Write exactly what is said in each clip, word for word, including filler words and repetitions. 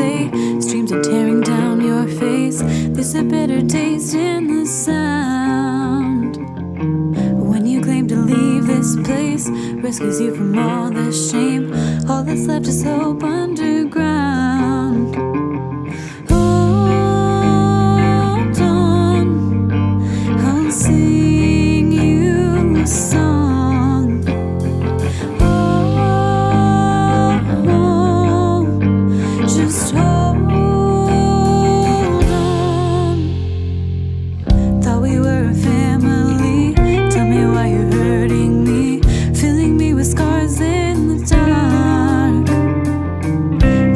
say. Streams are tearing down your face. There's a bitter taste in the sound. When you claim to leave this place, rescues you from all the shame. All that's left is hope underground. Hold on, I'll sing you a song. Just hold on. Thought we were a family. Tell me why you're hurting me, filling me with scars in the dark.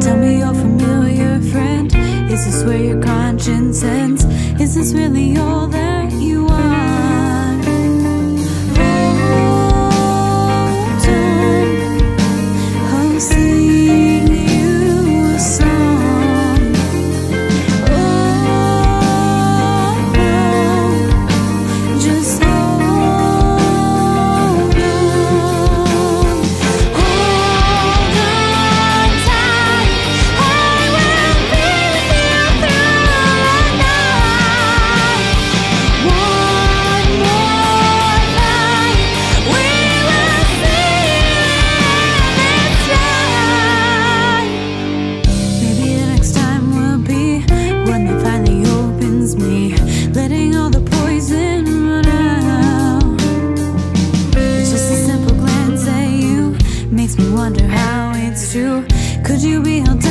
Tell me your familiar friend. Is this where your conscience ends? Is this really all that you are? Makes me wonder how it's true. Could you be held